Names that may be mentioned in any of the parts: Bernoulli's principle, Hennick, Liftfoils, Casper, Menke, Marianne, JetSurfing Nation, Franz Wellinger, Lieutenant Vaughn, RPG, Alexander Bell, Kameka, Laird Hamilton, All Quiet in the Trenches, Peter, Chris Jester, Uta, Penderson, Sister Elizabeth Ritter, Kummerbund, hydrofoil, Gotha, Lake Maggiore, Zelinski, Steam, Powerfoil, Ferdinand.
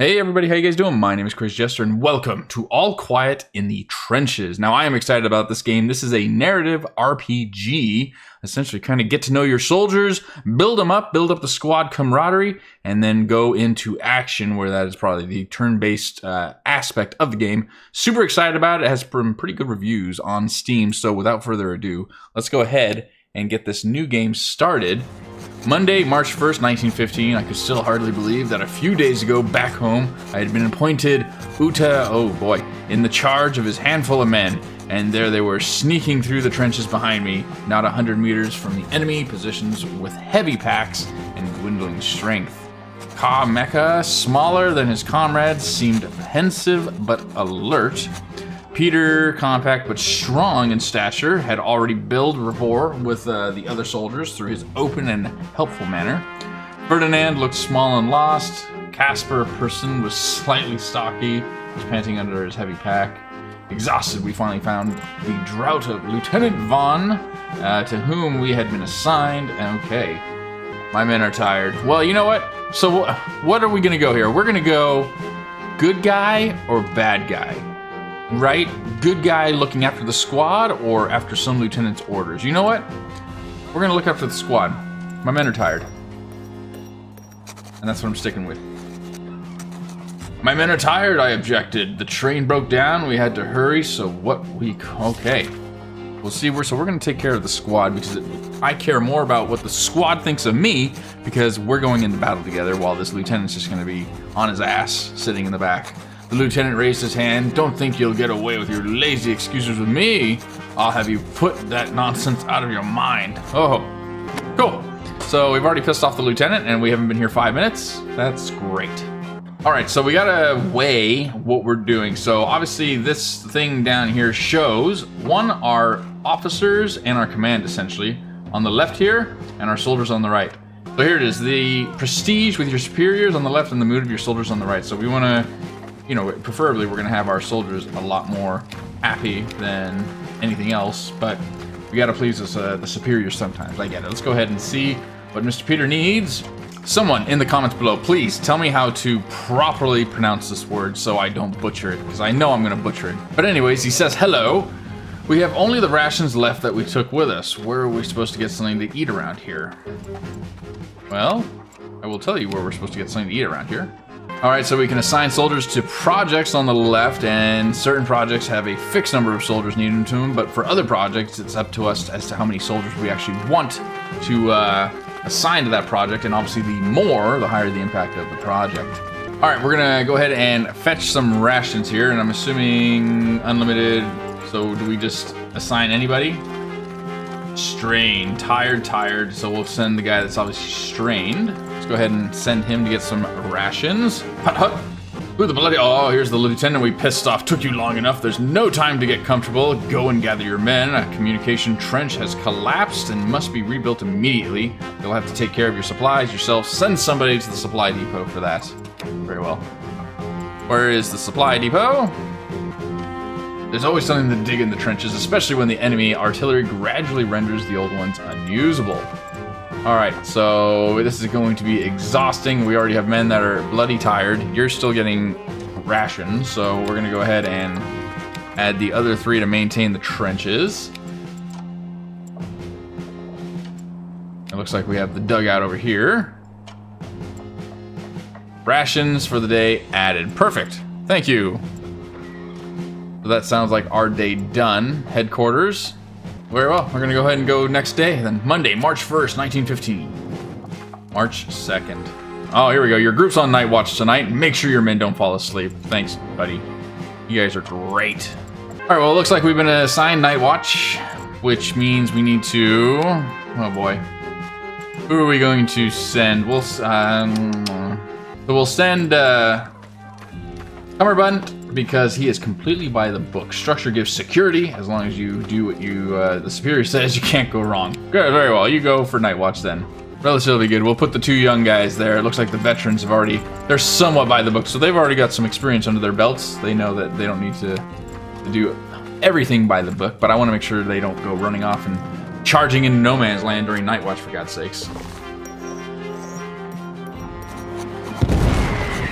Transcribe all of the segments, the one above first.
Hey everybody, how you guys doing? My name is Chris Jester and welcome to All Quiet in the Trenches. Now I am excited about this game. This is a narrative RPG. Essentially kind of get to know your soldiers, build them up, build up the squad camaraderie, and then go into action where that is probably the turn-based aspect of the game. Super excited about it. It has some pretty good reviews on Steam. So without further ado, let's go ahead and get this new game started. Monday, March 1st, 1915, I could still hardly believe that a few days ago back home, I had been appointed Uta, oh boy, in the charge of his handful of men, and there they were sneaking through the trenches behind me, not 100 meters from the enemy positions with heavy packs and dwindling strength. Kameka, smaller than his comrades, seemed pensive but alert. Peter, compact but strong in stature, had already built rapport with the other soldiers through his open and helpful manner. Ferdinand looked small and lost. Casper, person, was slightly stocky, was panting under his heavy pack. Exhausted, we finally found the drought of Lieutenant Vaughn, to whom we had been assigned. Okay, my men are tired. Well, you know what? So what are we going to go here? We're going to go good guy or bad guy. Right? Good guy looking after the squad or after some lieutenant's orders. You know what? We're gonna look after the squad. My men are tired. And that's what I'm sticking with. My men are tired, I objected. The train broke down, we had to hurry, so what we... Okay. We'll see, we're gonna take care of the squad because I care more about what the squad thinks of me because we're going into battle together while this lieutenant's just gonna be on his ass sitting in the back. The lieutenant raised his hand. Don't think you'll get away with your lazy excuses with me. I'll have you put that nonsense out of your mind. Oh, cool. So we've already pissed off the lieutenant and we haven't been here 5 minutes. That's great. All right, so we gotta weigh what we're doing. So obviously this thing down here shows one, our officers and our command essentially on the left here and our soldiers on the right. So here it is, the prestige with your superiors on the left and the mood of your soldiers on the right. So we wanna, you know, preferably we're going to have our soldiers a lot more happy than anything else, but we got to please the superiors sometimes. I get it. Let's go ahead and see what Mr. Peter needs. Someone in the comments below, please tell me how to properly pronounce this word so I don't butcher it, because I know I'm going to butcher it. But anyways, he says, hello. We have only the rations left that we took with us. Where are we supposed to get something to eat around here? Well, I will tell you where we're supposed to get something to eat around here. Alright, so we can assign soldiers to projects on the left, and certain projects have a fixed number of soldiers needed to them, but for other projects, it's up to us as to how many soldiers we actually want to assign to that project, and obviously the more, the higher the impact of the project. Alright, we're gonna go ahead and fetch some rations here, and I'm assuming unlimited, so do we just assign anybody? Strained, tired, so we'll send the guy that's obviously strained. Go ahead and send him to get some rations. Hut hut! Who the bloody... Oh, here's the lieutenant we pissed off. Took you long enough. There's no time to get comfortable. Go and gather your men. A communication trench has collapsed and must be rebuilt immediately. You'll have to take care of your supplies yourself. Send somebody to the supply depot for that. Very well. Where is the supply depot? There's always something to dig in the trenches, especially when the enemy artillery gradually renders the old ones unusable. Alright, so this is going to be exhausting. We already have men that are bloody tired. You're still getting rations, so we're going to go ahead and add the other three to maintain the trenches. It looks like we have the dugout over here. Rations for the day added. Perfect. Thank you. So that sounds like our day done. Headquarters. Very well, we're gonna go ahead and go next day, then Monday, March 1st, 1915. March 2nd. Oh, here we go, your group's on night watch tonight. Make sure your men don't fall asleep. Thanks, buddy. You guys are great. All right, well, it looks like we've been assigned night watch, which means we need to, oh boy. Who are we going to send? We'll, so we'll send Kummerbund, because he is completely by the book. Structure gives security as long as you do what you the superior says. You can't go wrong. Good, very well. You go for night watch then. Relatively good. We'll put the two young guys there. It looks like the veterans have already, they're somewhat by the book, so they've already got some experience under their belts. They know that they don't need to do everything by the book, but I want to make sure they don't go running off and charging into no man's land during night watch, for God's sakes.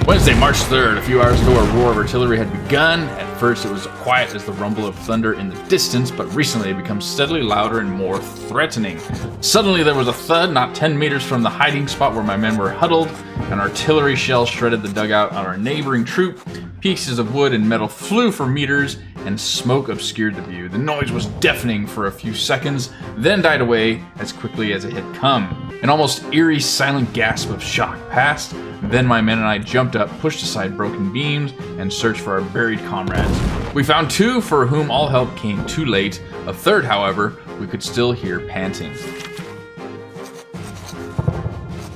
Wednesday, March 3rd. A few hours ago, a roar of artillery had begun. At first, it was quiet as the rumble of thunder in the distance, but recently it became steadily louder and more threatening. Suddenly, there was a thud not 10 meters from the hiding spot where my men were huddled. An artillery shell shredded the dugout on our neighboring troop. Pieces of wood and metal flew for meters, and smoke obscured the view. The noise was deafening for a few seconds, then died away as quickly as it had come. An almost eerie, silent gasp of shock passed. Then my men and I jumped up, pushed aside broken beams, and searched for our buried comrades. We found two for whom all help came too late. A third, however, we could still hear panting.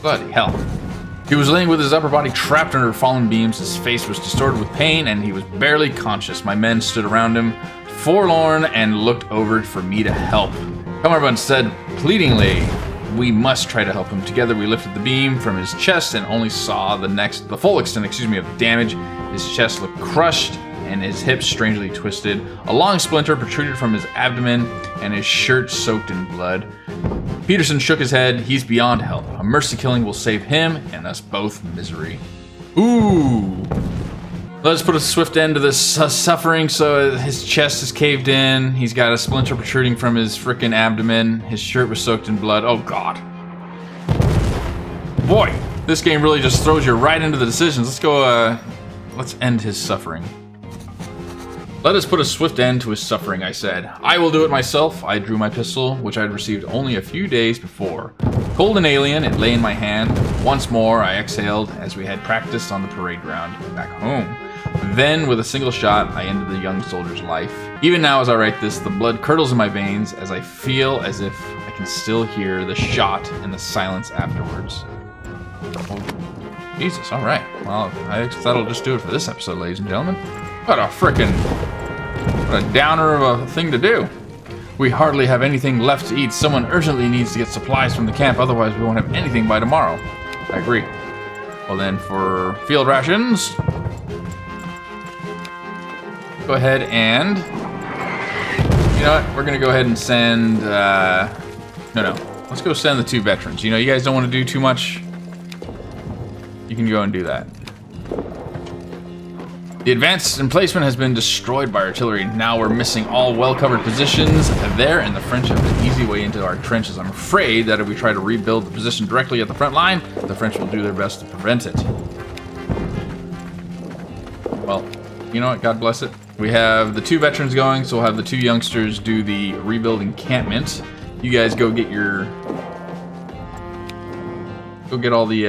Bloody hell. He was laying with his upper body trapped under fallen beams. His face was distorted with pain, and he was barely conscious. My men stood around him, forlorn, and looked over for me to help. Kummerbund said pleadingly, "We must try to help him." Together, we lifted the beam from his chest and only saw the full extent, of the damage. His chest looked crushed, and his hips strangely twisted. A long splinter protruded from his abdomen, and his shirt soaked in blood. Peterson shook his head. He's beyond help. A mercy killing will save him and us both misery. Ooh. Let's put a swift end to this suffering. So his chest is caved in. He's got a splinter protruding from his frickin' abdomen. His shirt was soaked in blood. Oh, God. Boy, this game really just throws you right into the decisions. Let's go, let's end his suffering. Let us put a swift end to his suffering, I said. I will do it myself. I drew my pistol, which I'd received only a few days before. Cold and alien, it lay in my hand. Once more, I exhaled as we had practiced on the parade ground back home. Then, with a single shot, I ended the young soldier's life. Even now, as I write this, the blood curdles in my veins as I feel as if I can still hear the shot and the silence afterwards. Oh, Jesus, all right. Well, I guess that'll just do it for this episode, ladies and gentlemen. What a downer of a thing to do. We hardly have anything left to eat. Someone urgently needs to get supplies from the camp, otherwise we won't have anything by tomorrow. I agree. Well then, for field rations, go ahead and, you know what, we're gonna go ahead and send, let's go send the two veterans. You know, you guys don't want to do too much. You can go and do that. The advanced emplacement has been destroyed by artillery. Now we're missing all well-covered positions there, and the French have an easy way into our trenches. I'm afraid that if we try to rebuild the position directly at the front line, the French will do their best to prevent it. Well, you know what? God bless it. We have the two veterans going, so we'll have the two youngsters do the rebuild encampment. You guys go get your... Go get all the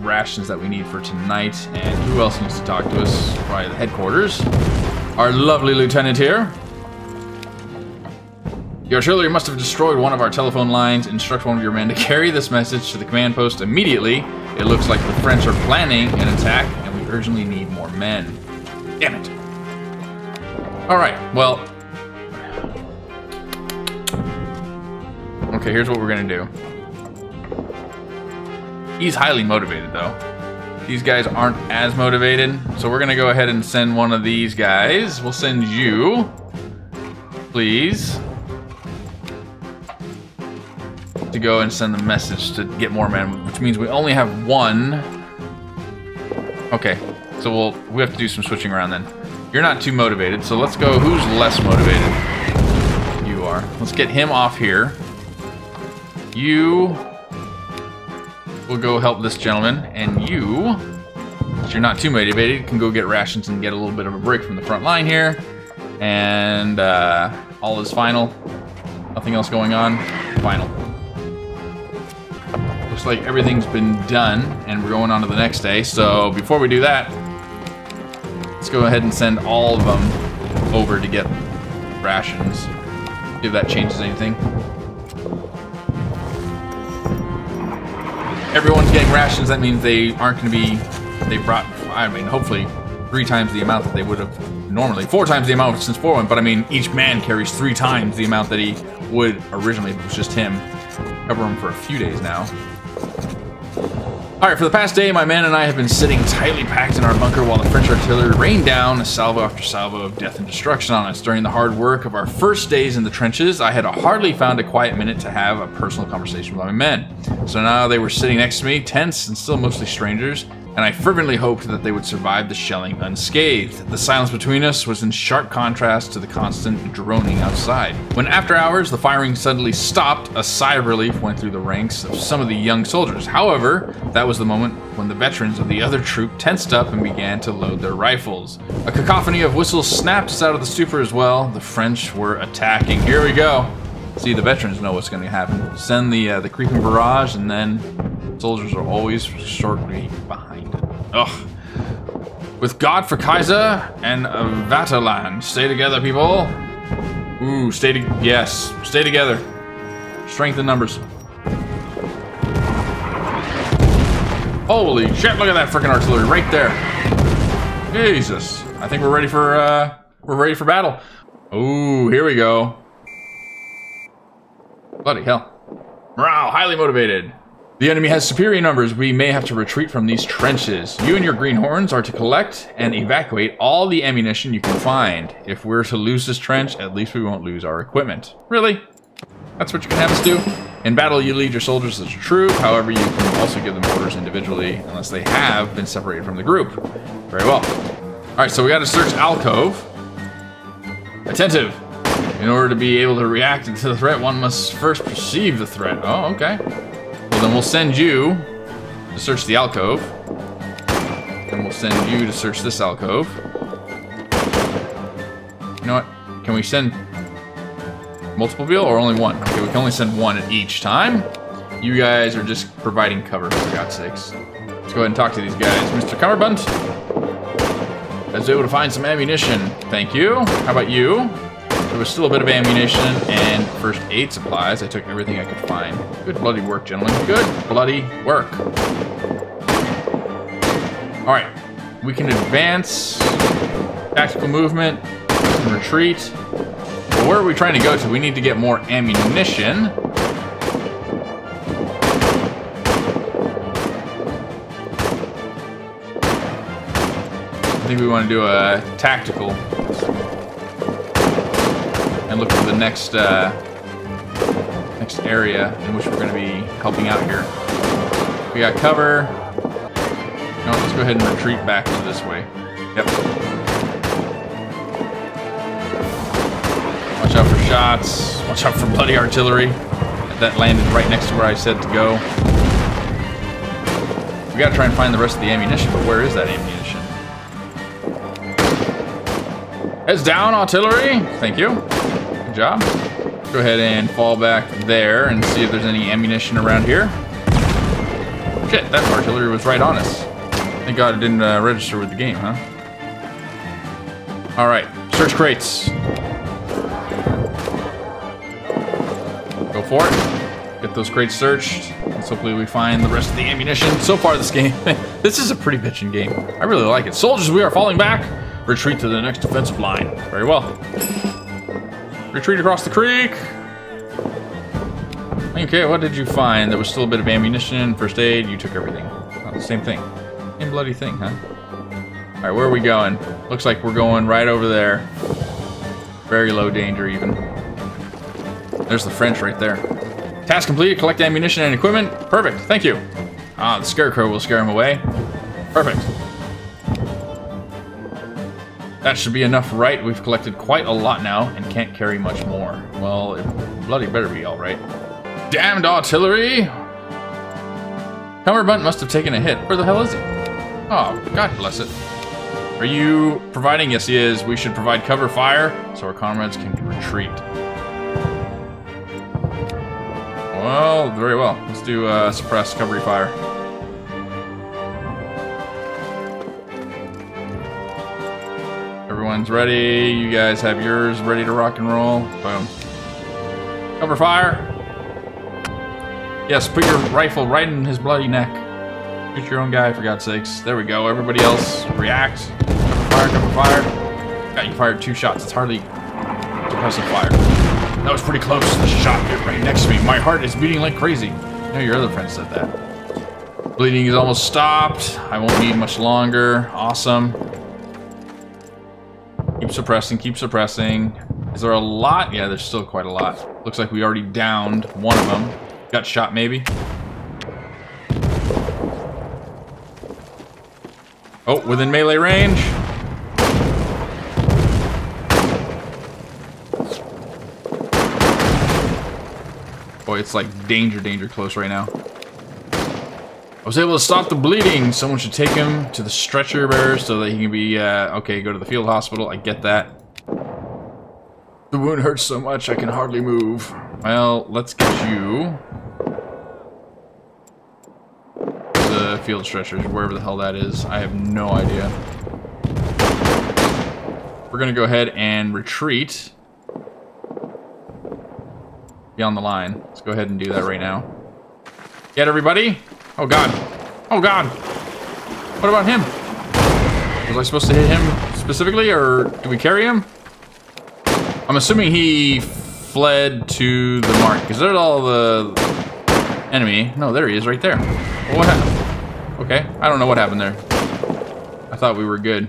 rations that we need for tonight. And who else needs to talk to us? Probably the headquarters. Our lovely lieutenant here. Your artillery must have destroyed one of our telephone lines. Instruct one of your men to carry this message to the command post immediately. It looks like the French are planning an attack, and we urgently need more men. Damn it. All right, well. Okay, here's what we're gonna do. He's highly motivated, though. These guys aren't as motivated, so we're gonna go ahead and send one of these guys. We'll send you, please, to go and send the message to get more men, which means we only have one. Okay, so we have to do some switching around then. You're not too motivated, so let's go. Who's less motivated? You are. Let's get him off here. You. We'll go help this gentleman, and you, if you're not too motivated, can go get rations and get a little bit of a break from the front line here. And all is final. Nothing else going on. Final. Looks like everything's been done, and we're going on to the next day. So before we do that, let's go ahead and send all of them over to get rations. See if that changes anything. Everyone's getting rations, that means they aren't going to be, they brought, I mean, hopefully 3 times the amount that they would have normally, 4 times the amount since 4-1, but I mean, each man carries 3 times the amount that he would originally, it was just him. Cover him for a few days now. Alright, for the past day, my man and I have been sitting tightly packed in our bunker while the French artillery rained down a salvo after salvo of death and destruction on us. During the hard work of our first days in the trenches, I had hardly found a quiet minute to have a personal conversation with my men. So now they were sitting next to me, tense and still mostly strangers. and I fervently hoped that they would survive the shelling unscathed. The silence between us was in sharp contrast to the constant droning outside. When after hours the firing suddenly stopped, a sigh of relief went through the ranks of some of the young soldiers. However, that was the moment when the veterans of the other troop tensed up and began to load their rifles. A cacophony of whistles snapped us out of the stupor as well. The French were attacking. Here we go. See, the veterans know what's going to happen. Send the creeping barrage, and then soldiers are always shortly behind. Ugh. With God for Kaiser and Vaterland. Stay together, people. Ooh, yes, stay together. Strength in numbers. Holy shit, look at that frickin' artillery right there. Jesus. I think we're ready for battle. Ooh, here we go. Bloody hell. Morale, highly motivated. The enemy has superior numbers. We may have to retreat from these trenches. You and your greenhorns are to collect and evacuate all the ammunition you can find. If we're to lose this trench, at least we won't lose our equipment. Really? That's what you can have us do? In battle, you lead your soldiers as a troop. However, you can also give them orders individually, unless they have been separated from the group. Very well. All right, so we gotta search Alcove. Attentive. In order to be able to react to the threat, one must first perceive the threat. Oh, okay. Well, then we'll send you to search the alcove. Then we'll send you to search this alcove. You know what? Can we send multiple people or only one? Okay, we can only send one at each time. You guys are just providing cover, for God's sakes. Let's go ahead and talk to these guys. Mr. Kummerbund, I was able to find some ammunition. Thank you. How about you? There was still a bit of ammunition and first aid supplies. I took everything I could find. Good bloody work, gentlemen. Good bloody work. All right. We can advance. Tactical movement. And retreat. But where are we trying to go to? We need to get more ammunition. I think we want to do a tactical and look for the next next area in which we're going to be helping out here. We got cover. No, let's go ahead and retreat back to this way. Yep. Watch out for shots. Watch out for bloody artillery. That landed right next to where I said to go. We got to try and find the rest of the ammunition, but where is that ammunition? Heads down, artillery. Thank you. Job. Go ahead and fall back there and see if there's any ammunition around here. Shit, that artillery was right on us. Thank God it didn't register with the game, huh? Alright, search crates. Go for it. Get those crates searched. Let's hopefully we find the rest of the ammunition. So far this game, this is a pretty bitchin' game. I really like it. Soldiers, we are falling back. Retreat to the next defensive line. Very well. Retreat across the creek. Okay, what did you find? There was still a bit of ammunition, first aid. You took everything. Oh, same thing. Same bloody thing, huh? All right, where are we going? Looks like we're going right over there. Very low danger, even. There's the French right there. Task complete. Collect ammunition and equipment. Perfect. Thank you. Ah, the scarecrow will scare him away. Perfect. That should be enough, right? We've collected quite a lot now and can't carry much more. Well, it bloody better be all right. Damned artillery! Kummerbund must have taken a hit. Where the hell is he? Oh, God bless it. Are you providing? Yes, he is. We should provide cover fire so our comrades can retreat. Well, very well. Let's do suppress cover fire. Everyone's ready. You guys have yours ready to rock and roll. Boom. Cover fire. Yes, put your rifle right in his bloody neck. Shoot your own guy, for God's sakes. There we go. Everybody else, react. Cover fire, cover fire. God, you fired two shots. It's hardly suppressive fire. That was pretty close. The shot hit right next to me. My heart is beating like crazy. No, your other friend said that. Bleeding is almost stopped. I won't need much longer. Awesome. Keep suppressing, keep suppressing. Is there a lot? Yeah, there's still quite a lot. Looks like we already downed one of them. Got shot, maybe. Oh, within melee range. Boy, it's like danger close right now. I was able to stop the bleeding. Someone should take him to the stretcher bearer so that he can be, okay, go to the field hospital. I get that. The wound hurts so much I can hardly move. Well, let's get you the field stretchers, wherever the hell that is. I have no idea. We're gonna go ahead and retreat beyond the line. Let's go ahead and do that right now. Get everybody. Oh god. Oh god. What about him? Was I supposed to hit him specifically, or do we carry him? I'm assuming he fled to the mark. Is that all the enemy? No, there he is right there. What happened? Okay, I don't know what happened there. I thought we were good.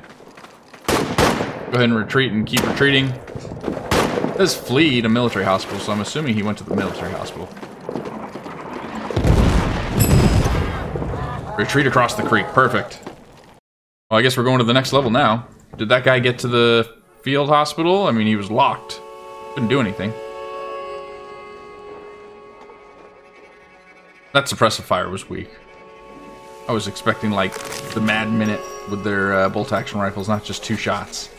Go ahead and retreat and keep retreating. This fled to a military hospital, so I'm assuming he went to the military hospital. Retreat across the creek. Perfect. Well, I guess we're going to the next level now. Did that guy get to the field hospital? I mean, he was locked. Couldn't do anything. That suppressive fire was weak. I was expecting, like, the Mad Minute with their bolt-action rifles, not just 2 shots.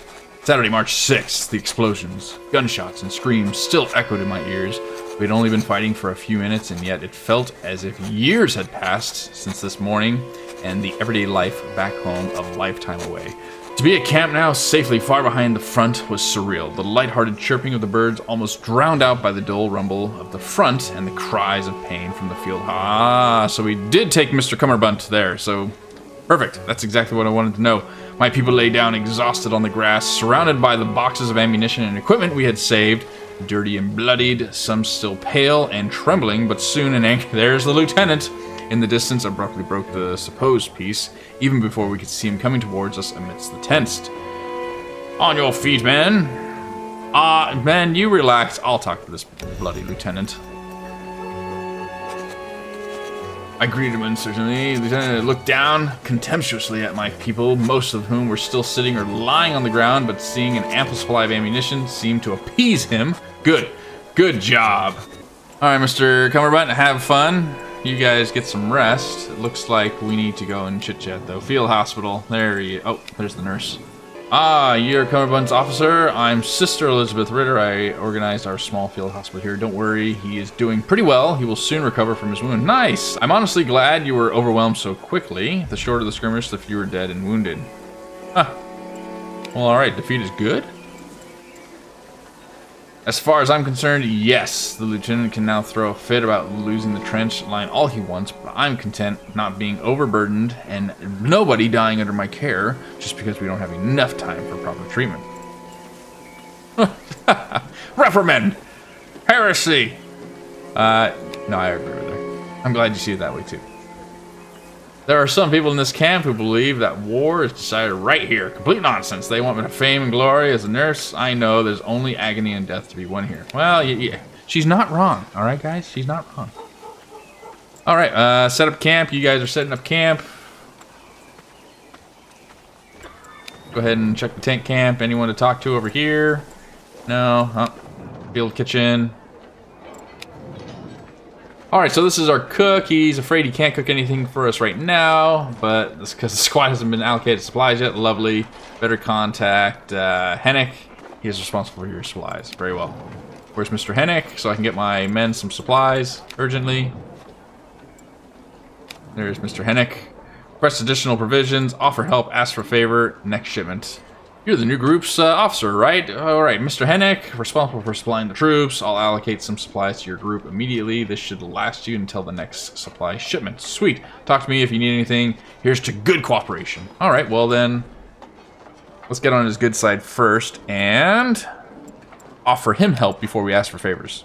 Saturday, March 6th, the explosions, gunshots, and screams still echoed in my ears. We had only been fighting for a few minutes, and yet it felt as if years had passed since this morning and the everyday life back home a lifetime away. To be at camp now, safely far behind the front, was surreal. The lighthearted chirping of the birds almost drowned out by the dull rumble of the front and the cries of pain from the field. Ah, so we did take Mr. Kummerbund there, so perfect. That's exactly what I wanted to know. My people lay down exhausted on the grass, surrounded by the boxes of ammunition and equipment we had saved. Dirty and bloodied, some still pale and trembling, but soon in anger. There's the lieutenant. In the distance, abruptly broke the supposed peace, even before we could see him coming towards us amidst the tents. On your feet, men. Ah, man, you relax. I'll talk to this bloody lieutenant. I greeted him uncertainly. The lieutenant looked down contemptuously at my people, most of whom were still sitting or lying on the ground, but seeing an ample supply of ammunition seemed to appease him. Good. Good job. All right, Mr. Kummerbund, have fun. You guys get some rest. It looks like we need to go and chit-chat, though. Field hospital. There he is. Oh, there's the nurse. Ah, you're Cummerbund's officer. I'm Sister Elizabeth Ritter. I organized our small field hospital here. Don't worry. He is doing pretty well. He will soon recover from his wound. Nice! I'm honestly glad you were overwhelmed so quickly. The shorter the skirmish, the fewer dead and wounded. Huh. Well, alright. Defeat is good? As far as I'm concerned, yes. The lieutenant can now throw a fit about losing the trench line all he wants, but I'm content not being overburdened and nobody dying under my care just because we don't have enough time for proper treatment. Reprimand! Heresy! No, I agree with her. I'm glad you see it that way, too. There are some people in this camp who believe that war is decided right here. Complete nonsense. They want me to fame and glory as a nurse. I know there's only agony and death to be won here. Well, yeah. She's not wrong. All right, guys? She's not wrong. All right, set up camp. You guys are setting up camp. Go ahead and check the tent camp. Anyone to talk to over here? No. Oh, field kitchen. Alright, so this is our cook. He's afraid he can't cook anything for us right now, but that's because the squad hasn't been allocated supplies yet. Lovely. Better contact Hennick. He is responsible for your supplies. Very well. Where's Mr. Hennick? So I can get my men some supplies urgently. There's Mr. Hennick. Request additional provisions. Offer help. Ask for favor. Next shipment. You're the new group's officer, right? Alright, Mr. Hennick, responsible for supplying the troops. I'll allocate some supplies to your group immediately. This should last you until the next supply shipment. Sweet. Talk to me if you need anything. Here's to good cooperation. Alright, well then, let's get on his good side first and offer him help before we ask for favors.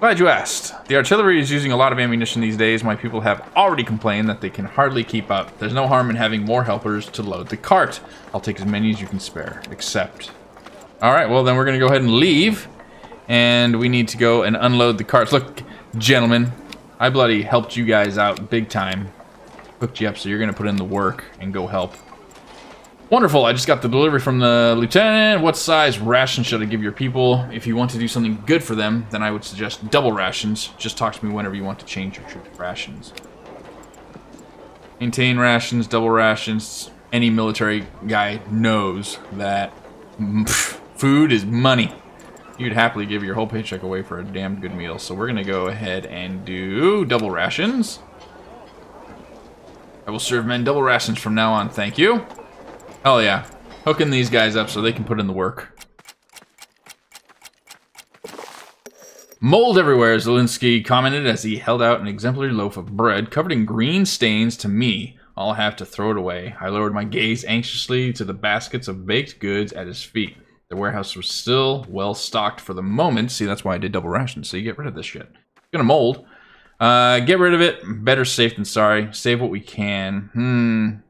Glad you asked. The artillery is using a lot of ammunition these days. My people have already complained that they can hardly keep up. There's no harm in having more helpers to load the cart. I'll take as many as you can spare, except. All right, well then we're gonna go ahead and leave. And we need to go and unload the carts. Look, gentlemen, I bloody helped you guys out big time. hooked you up, so you're gonna put in the work and go help. Wonderful, I just got the delivery from the lieutenant. What size ration should I give your people? If you want to do something good for them, then I would suggest double rations. Just talk to me whenever you want to change your troop rations. Maintain rations, double rations. Any military guy knows that food is money. You'd happily give your whole paycheck away for a damn good meal. So we're gonna go ahead and do double rations. I will serve men double rations from now on, thank you. Hell yeah. Hooking these guys up so they can put in the work. Mold everywhere, Zelinski commented as he held out an exemplary loaf of bread covered in green stains to me. I'll have to throw it away. I lowered my gaze anxiously to the baskets of baked goods at his feet. The warehouse was still well stocked for the moment. See, that's why I did double rations, so you get rid of this shit. It's gonna mold. Get rid of it. Better safe than sorry. Save what we can.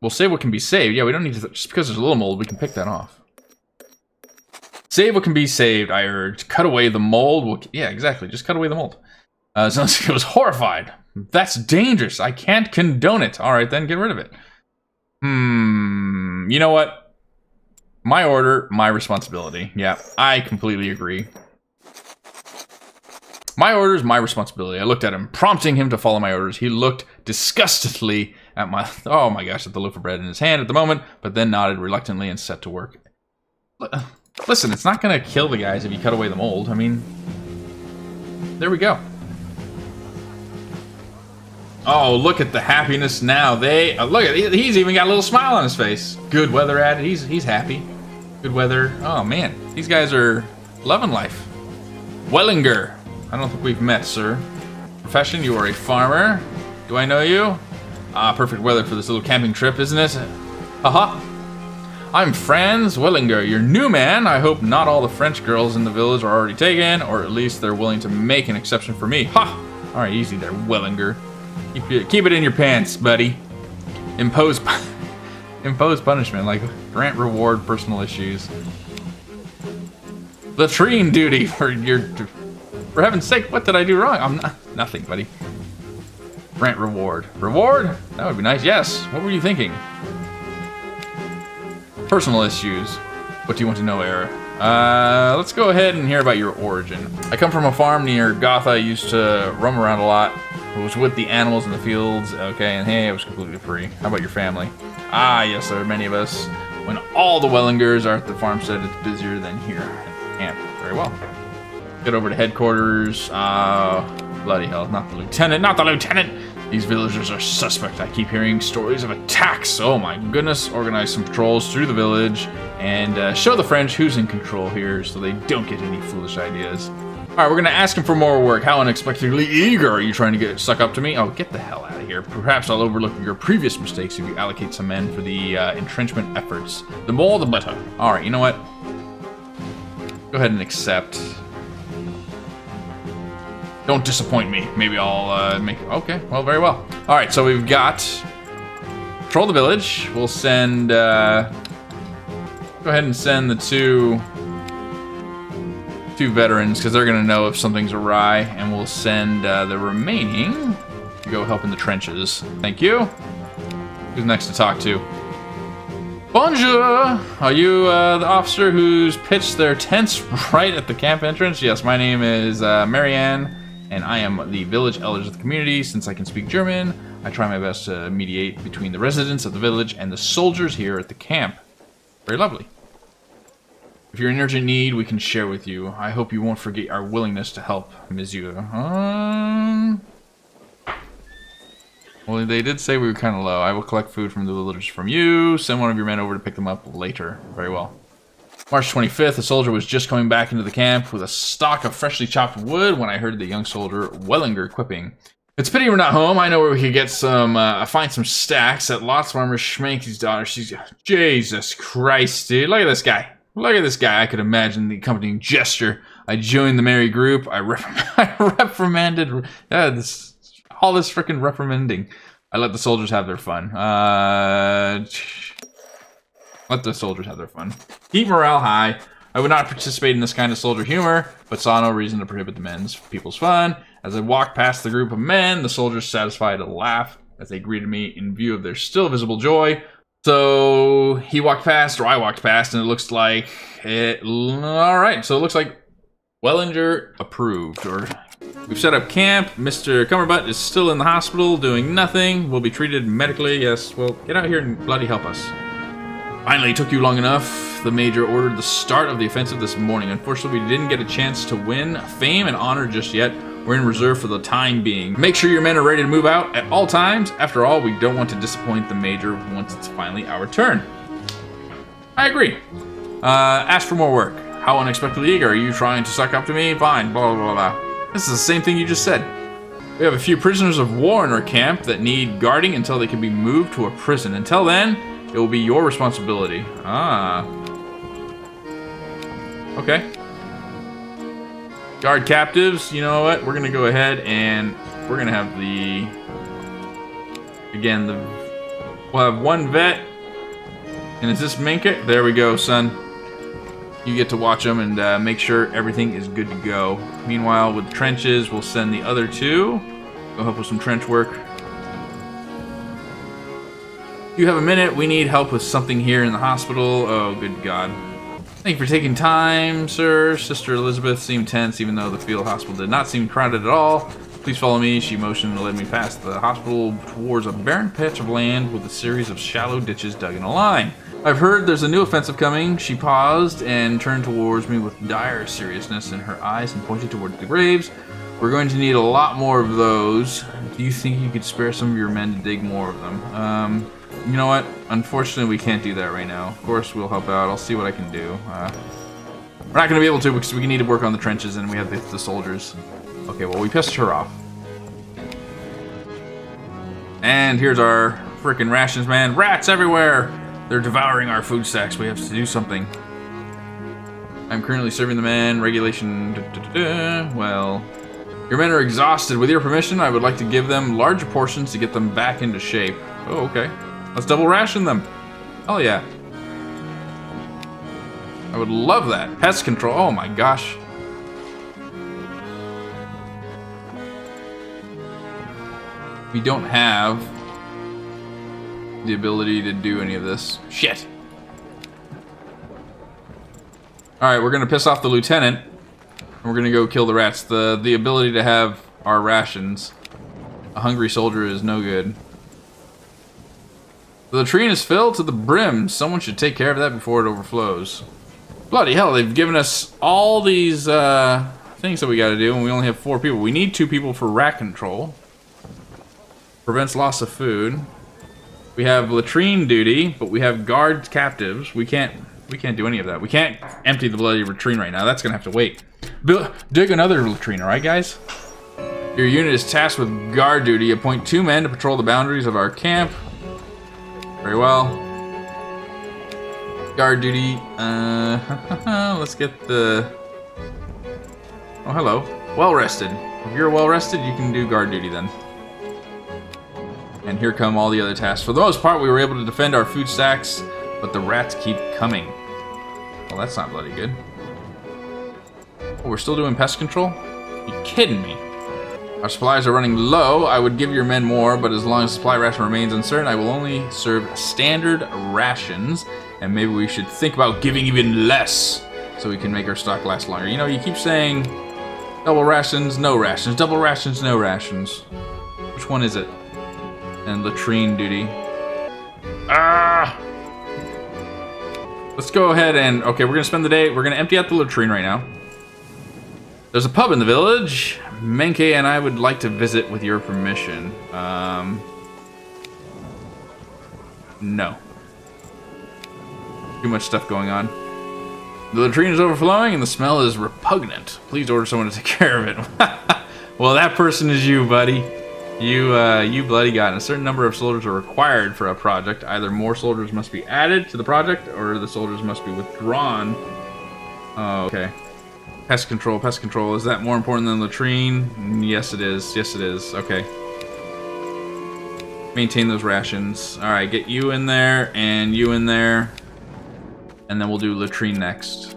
We'll save what can be saved. Yeah, we don't need to... Just because there's a little mold, we can pick that off. Save what can be saved, I urged. Cut away the mold. We'll, yeah, exactly. Just cut away the mold. Zelinski was horrified. That's dangerous. I can't condone it. All right, then. Get rid of it. You know what? My order, my responsibility. Yeah, I completely agree. My orders, my responsibility. I looked at him, prompting him to follow my orders. He looked disgustedly at my, oh my gosh, at the loaf of bread in his hand at the moment, but then nodded reluctantly and set to work. Listen, it's not gonna kill the guys if you cut away the mold. I mean, there we go. Oh, look at the happiness now. They, look at, he's even got a little smile on his face. Good weather at it, he's happy. Good weather, oh man, these guys are loving life. Wellinger, I don't think we've met, sir. Profession, you are a farmer. Do I know you? Ah, perfect weather for this little camping trip, isn't it? Haha. I'm Franz Wellinger, your new man. I hope not all the French girls in the village are already taken, or at least they're willing to make an exception for me. Ha! All right, easy there, Wellinger. Keep it in your pants, buddy. Impose punishment, like grant reward, personal issues. Latrine duty for your... For heaven's sake, what did I do wrong? I'm not... Nothing, buddy. Grant reward. Reward? That would be nice. Yes. What were you thinking? Personal issues. What do you want to know, Era? Let's go ahead and hear about your origin. I come from a farm near Gotha. I used to roam around a lot. I was with the animals in the fields. Okay, and hey, I was completely free. How about your family? Ah, yes, there are many of us. When all the Wellingers are at the farmstead, it's busier than here at camp. Very well. Get over to headquarters. Bloody hell, not the lieutenant, not the lieutenant! These villagers are suspect. I keep hearing stories of attacks. Oh my goodness. Organize some patrols through the village and show the French who's in control here so they don't get any foolish ideas. All right, we're gonna ask him for more work. How unexpectedly eager are you trying to get suck up to me? Oh, get the hell out of here. Perhaps I'll overlook your previous mistakes if you allocate some men for the entrenchment efforts. The more, the better. All right, you know what? Go ahead and accept. Don't disappoint me. Maybe I'll make... Okay, well, very well. All right, so we've got... Patrol the village. We'll send... Go ahead and send the two veterans, because they're going to know if something's awry. And we'll send the remaining to go help in the trenches. Thank you. Who's next to talk to? Bonjour! Are you the officer who's pitched their tents right at the camp entrance? Yes, my name is Marianne, and I am the village elder of the community. Since I can speak German, I try my best to mediate between the residents of the village and the soldiers here at the camp. Very lovely. If you're in urgent need, we can share with you. I hope you won't forget our willingness to help, Monsieur. Well, they did say we were kind of low. I will collect food from the villagers from you. Send one of your men over to pick them up later. Very well. March 25th, a soldier was just coming back into the camp with a stock of freshly chopped wood when I heard the young soldier Wellinger quipping. It's a pity we're not home. I know where we could get some, find some stacks at Lots Farmer Schmanky's daughter. She's... Jesus Christ, dude. Look at this guy. Look at this guy. I could imagine the accompanying gesture. I joined the merry group. I reprimanded... this... All this freaking reprimanding. I let the soldiers have their fun. Let the soldiers have their fun. Keep morale high. I would not participate in this kind of soldier humor, but saw no reason to prohibit the men's people's fun. As I walked past the group of men, the soldiers satisfied a laugh as they greeted me in view of their still visible joy. So he walked past, or I walked past, and it looks like it. All right, so it looks like Wellinger approved. Or we've set up camp. Mr. Kummerbund is still in the hospital doing nothing. We'll be treated medically. Yes, well, get out here and bloody help us. Finally, it took you long enough. The Major ordered the start of the offensive this morning. Unfortunately, we didn't get a chance to win fame and honor just yet. We're in reserve for the time being. Make sure your men are ready to move out at all times. After all, we don't want to disappoint the Major once it's finally our turn. I agree. Ask for more work. How unexpectedly eager. Are you trying to suck up to me? Fine, blah, blah, blah. This is the same thing you just said. We have a few prisoners of war in our camp that need guarding until they can be moved to a prison. Until then, it will be your responsibility. Ah. Okay. Guard captives, you know what? We're gonna go ahead and we're gonna have the... Again, the... We'll have one vet. And is this Menke? There we go, son. You get to watch them and make sure everything is good to go. Meanwhile, with trenches, we'll send the other two. Go help with some trench work. If you have a minute, we need help with something here in the hospital. Oh, good God. Thank you for taking time, sir. Sister Elizabeth seemed tense, even though the field hospital did not seem crowded at all. Please follow me. She motioned and led me past the hospital towards a barren patch of land with a series of shallow ditches dug in a line. I've heard there's a new offensive coming. She paused and turned towards me with dire seriousness in her eyes and pointed towards the graves. We're going to need a lot more of those. Do you think you could spare some of your men to dig more of them? You know what? Unfortunately, we can't do that right now. Of course, we'll help out. I'll see what I can do. We're not going to be able to because we need to work on the trenches and we have the soldiers. Okay, well, we pissed her off. And here's our freaking rations, man. Rats everywhere! They're devouring our food sacks. We have to do something. I'm currently serving the men. Regulation... Well... Your men are exhausted. With your permission, I would like to give them larger portions to get them back into shape. Oh, okay. Let's double ration them. Hell yeah. I would love that. Pest control. Oh my gosh. We don't have the ability to do any of this. Shit. Alright, we're going to piss off the lieutenant. And we're going to go kill the rats. The ability to have our rations. A hungry soldier is no good. The latrine is filled to the brim. Someone should take care of that before it overflows. Bloody hell, they've given us all these things that we gotta do, and we only have 4 people. We need 2 people for rat control. Prevents loss of food. We have latrine duty, but we have guard captives. We can't do any of that. We can't empty the bloody latrine right now. That's gonna have to wait. Dig another latrine, alright guys? Your unit is tasked with guard duty. Appoint 2 men to patrol the boundaries of our camp. Very well. Guard duty. Let's get the... Oh, hello. Well rested. If you're well rested, you can do guard duty then. And here come all the other tasks. For the most part, we were able to defend our food stacks, but the rats keep coming. Well, that's not bloody good. Oh, we're still doing pest control? Are you kidding me? Our supplies are running low. I would give your men more, but as long as supply ration remains uncertain, I will only serve standard rations, and maybe we should think about giving even less so we can make our stock last longer. You know, you keep saying double rations, no rations, double rations, no rations. Which one is it? And latrine duty. Ah! Let's go ahead and... Okay, we're gonna spend the day... We're gonna empty out the latrine right now. There's a pub in the village. Menke and I would like to visit with your permission. No. Too much stuff going on. The latrine is overflowing and the smell is repugnant. Please order someone to take care of it. Well, that person is you, buddy. You bloody god. A certain number of soldiers are required for a project. Either more soldiers must be added to the project or the soldiers must be withdrawn. Oh, okay. Pest control, pest control. Is that more important than latrine? Yes, it is. Yes, it is. Okay. Maintain those rations. Alright, get you in there, and you in there. And then we'll do latrine next.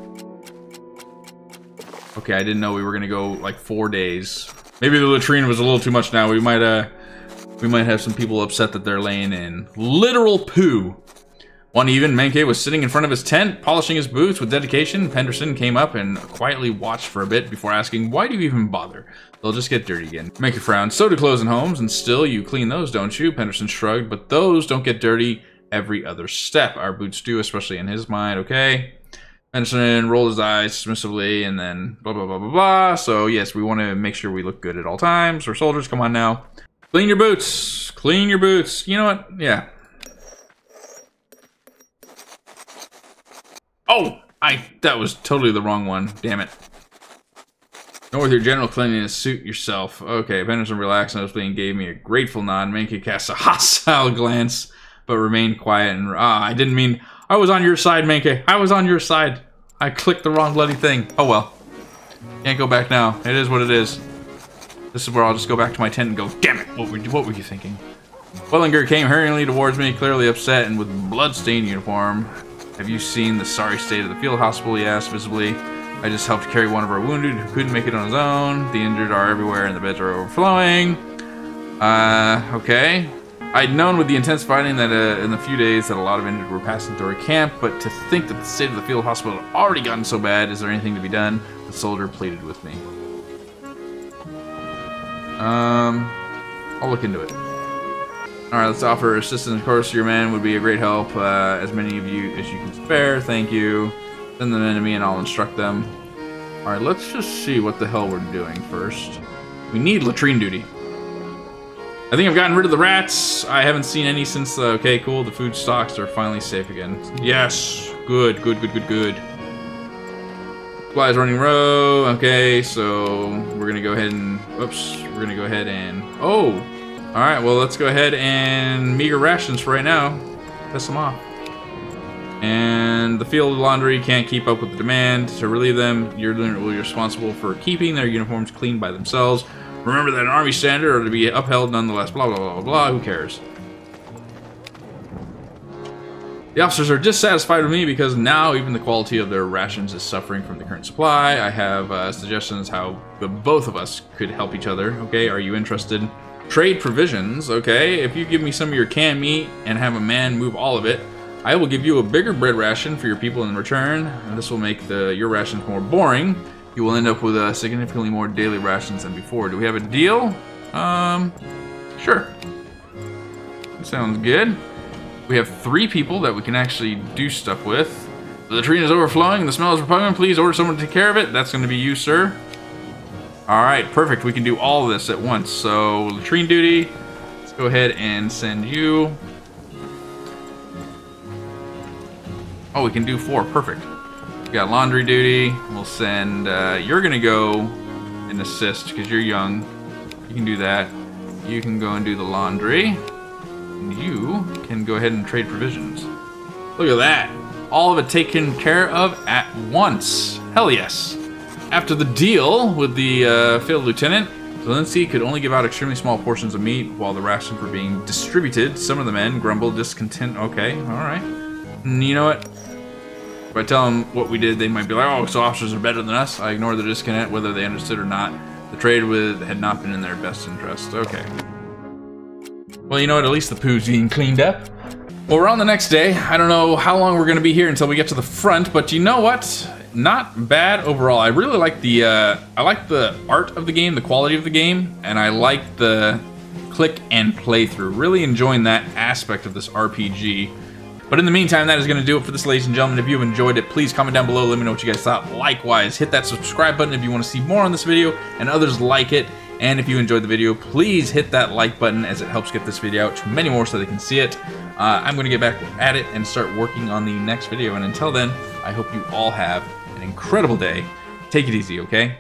Okay, I didn't know we were going to go, like, 4 days. Maybe the latrine was a little too much now. We might have some people upset that they're laying in literal poo. One even, Menke was sitting in front of his tent, polishing his boots with dedication. Penderson came up and quietly watched for a bit before asking, "Why do you even bother? They'll just get dirty again." Menke frowned. "So do clothes and homes, and still you clean those, don't you?" Penderson shrugged. "But those don't get dirty every other step. Our boots do, especially in his mind, okay?" Penderson rolled his eyes dismissively, and then blah, blah, blah, blah, blah. "So yes, we want to make sure we look good at all times. We're soldiers, come on now. Clean your boots, clean your boots." You know what? Yeah. Oh, that was totally the wrong one. Damn it. "Nor with your general cleanliness, suit yourself." Okay, Penderson relaxed noticeably and gave me a grateful nod. Menke cast a hostile glance, but remained quiet and... I didn't mean... I was on your side, Menke. I was on your side. I clicked the wrong bloody thing. Oh well. Can't go back now. It is what it is. This is where I'll just go back to my tent and go, "Damn it, what were you thinking?" Wellinger came hurriedly towards me, clearly upset and with blood-stained uniform. "Have you seen the sorry state of the field hospital?" he asked visibly. "I just helped carry one of our wounded who couldn't make it on his own. The injured are everywhere and the beds are overflowing." Okay. I'd known with the intense fighting that in the few days that a lot of injured were passing through our camp, but to think that the state of the field hospital had already gotten so bad, "Is there anything to be done?" the soldier pleaded with me. I'll look into it. "Alright, let's offer assistance. Of course, your men would be a great help. As many of you as you can spare. Thank you. Send them in to me and I'll instruct them." Alright, let's just see what the hell we're doing first. We need latrine duty. I think I've gotten rid of the rats. I haven't seen any since the... Okay, cool. The food stocks are finally safe again. Yes. Good, good, good, good, good. Supplies running row. Okay, so we're going to go ahead and... Oops. We're going to go ahead and... Oh! Alright, well, let's go ahead and meager rations for right now. Piss them off. And the field laundry can't keep up with the demand. To relieve them, you're responsible for keeping their uniforms clean by themselves. Remember that an army standard are to be upheld nonetheless. Blah, blah, blah, blah, blah. Who cares? The officers are dissatisfied with me because now even the quality of their rations is suffering from the current supply. I have suggestions how the both of us could help each other. Okay, are you interested? Trade provisions, okay. "If you give me some of your canned meat and have a man move all of it, I will give you a bigger bread ration for your people in return. And this will make your rations more boring. You will end up with significantly more daily rations than before." Do we have a deal? Sure. That sounds good. We have 3 people that we can actually do stuff with. "The latrine is overflowing and the smell is repugnant. Please order someone to take care of it." That's going to be you, sir. Alright, perfect. We can do all of this at once. So, latrine duty. Let's go ahead and send you. Oh, we can do 4. Perfect. We got laundry duty. We'll send... you're going to go and assist because you're young. You can do that. You can go and do the laundry. And you can go ahead and trade provisions. Look at that. All of it taken care of at once. Hell yes. After the deal with the field lieutenant, Zelinski could only give out extremely small portions of meat while the rations were being distributed. Some of the men grumbled discontent. Okay, alright. You know what? If I tell them what we did, they might be like, "Oh, so officers are better than us." I ignored the discontent, whether they understood or not. The trade with had not been in their best interest. Okay. Well, you know what? At least the poo's being cleaned up. Well, we're on the next day. I don't know how long we're going to be here until we get to the front, but you know what? Not bad overall. I really like the I like the art of the game, the quality of the game, and I like the click and play through. Really enjoying that aspect of this RPG. But in the meantime, that is going to do it for this, ladies and gentlemen. If you've enjoyed it, please comment down below. Let me know what you guys thought. Likewise, hit that subscribe button if you want to see more on this video and others like it. And if you enjoyed the video, please hit that like button as it helps get this video out to many more so they can see it. I'm going to get back at it and start working on the next video. And until then, I hope you all have an incredible day. Take it easy, okay?